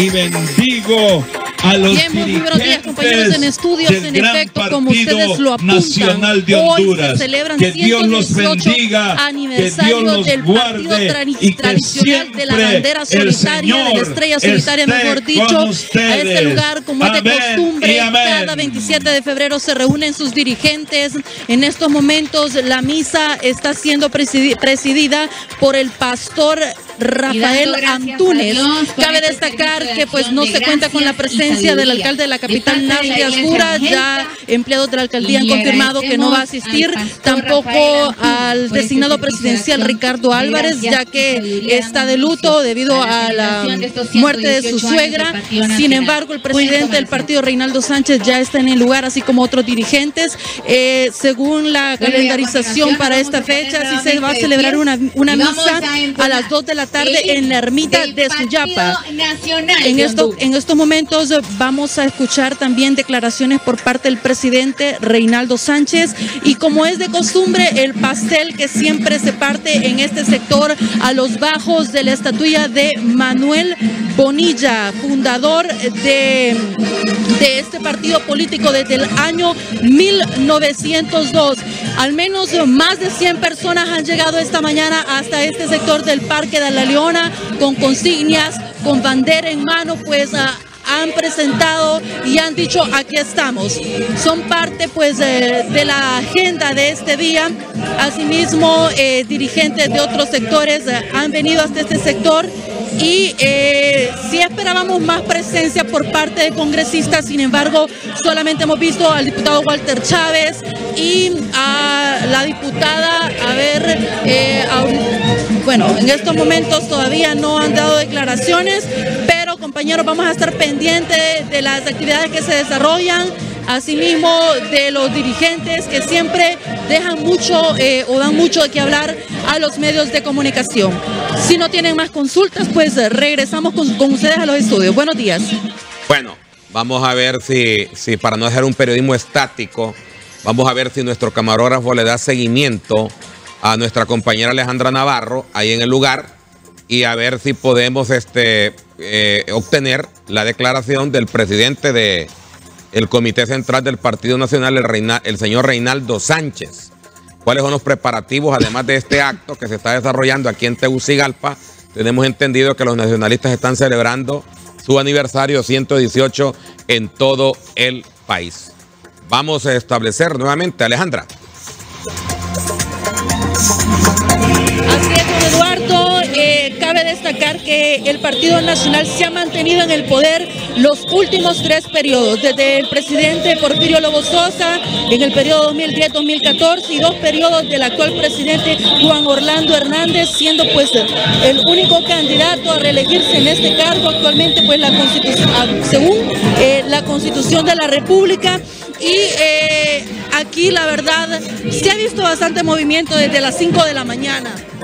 y bendigo a los dirigentes en estudios, del en gran efecto, Partido como lo Nacional de Honduras. Que Dios los bendiga, que Dios los guarde y que siempre de la bandera solitaria, de la estrella solitaria, mejor dicho, a este lugar, como es de costumbre, cada 27 de febrero se reúnen sus dirigentes. En estos momentos la misa está siendo presidida por el pastor Rafael Antúnez. Cabe destacar que pues no se cuenta con la presencia del alcalde de la capital, Nadia Azura. Ya empleados de la alcaldía han confirmado que no va a asistir, tampoco al designado presidencial Ricardo Álvarez, ya que está de luto debido a la muerte de su suegra. Sin embargo, el presidente del partido, Reinaldo Sánchez, ya está en el lugar, así como otros dirigentes. Según la calendarización para esta fecha, sí se va a celebrar una misa a las 2 de la tarde en la ermita de Suyapa. En estos momentos vamos a escuchar también declaraciones por parte del presidente Reinaldo Sánchez, y como es de costumbre, el pastel que siempre se parte en este sector a los bajos de la estatuilla de Manuel Bonilla, fundador de este partido político desde el año 1902. Al menos más de 100 personas han llegado esta mañana hasta este sector del Parque de la Leona con consignas, con bandera en mano, pues han presentado y han dicho: aquí estamos. Son parte pues de la agenda de este día. Asimismo, dirigentes de otros sectores han venido hasta este sector, y sí esperábamos más presencia por parte de congresistas. Sin embargo, solamente hemos visto al diputado Walter Chávez y a la diputada, bueno, en estos momentos todavía no han dado declaraciones, pero compañeros, vamos a estar pendientes de las actividades que se desarrollan, asimismo de los dirigentes que siempre dejan mucho o dan mucho de qué hablar a los medios de comunicación. Si no tienen más consultas, pues regresamos con ustedes a los estudios. Buenos días. Bueno, vamos a ver si para no dejar un periodismo estático, vamos a ver si nuestro camarógrafo le da seguimiento a nuestra compañera Alejandra Navarro ahí en el lugar, y a ver si podemos obtener la declaración del presidente del Comité Central del Partido Nacional, el señor Reinaldo Sánchez. ¿Cuáles son los preparativos, además de este acto que se está desarrollando aquí en Tegucigalpa? Tenemos entendido que los nacionalistas están celebrando su aniversario 118 en todo el país. Vamos a establecer nuevamente, Alejandra. Así es, don Eduardo. Cabe destacar que el Partido Nacional se ha mantenido en el poder los últimos tres periodos, desde el presidente Porfirio Lobo Sosa en el periodo 2010-2014 y dos periodos del actual presidente Juan Orlando Hernández, siendo pues el único candidato a reelegirse en este cargo actualmente, pues la Constitución, según la Constitución de la República. Y aquí la verdad se ha visto bastante movimiento desde las 5 de la mañana.